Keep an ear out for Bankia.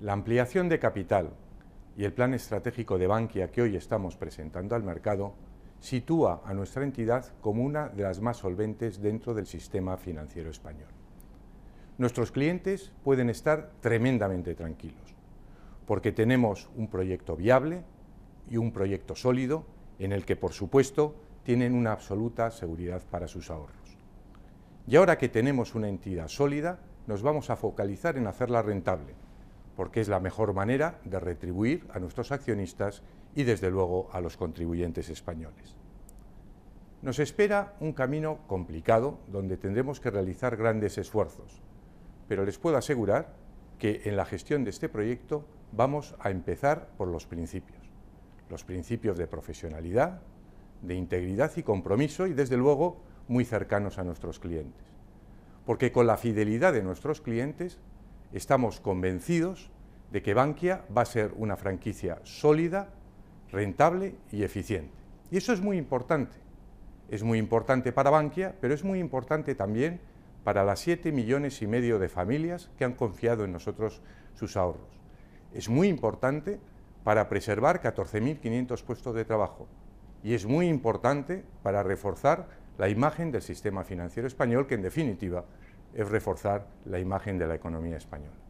La ampliación de capital y el plan estratégico de Bankia que hoy estamos presentando al mercado sitúa a nuestra entidad como una de las más solventes dentro del sistema financiero español. Nuestros clientes pueden estar tremendamente tranquilos, porque tenemos un proyecto viable y un proyecto sólido en el que, por supuesto, tienen una absoluta seguridad para sus ahorros. Y ahora que tenemos una entidad sólida, nos vamos a focalizar en hacerla rentable, porque es la mejor manera de retribuir a nuestros accionistas y, desde luego, a los contribuyentes españoles. Nos espera un camino complicado donde tendremos que realizar grandes esfuerzos, pero les puedo asegurar que en la gestión de este proyecto vamos a empezar por los principios de profesionalidad, de integridad y compromiso y, desde luego, muy cercanos a nuestros clientes, porque con la fidelidad de nuestros clientes estamos convencidos de que Bankia va a ser una franquicia sólida, rentable y eficiente. Y eso es muy importante para Bankia, pero es muy importante también para las 7,5 millones de familias que han confiado en nosotros sus ahorros. Es muy importante para preservar 14.500 puestos de trabajo y es muy importante para reforzar la imagen del sistema financiero español, que en definitiva es reforzar la imagen de la economía española.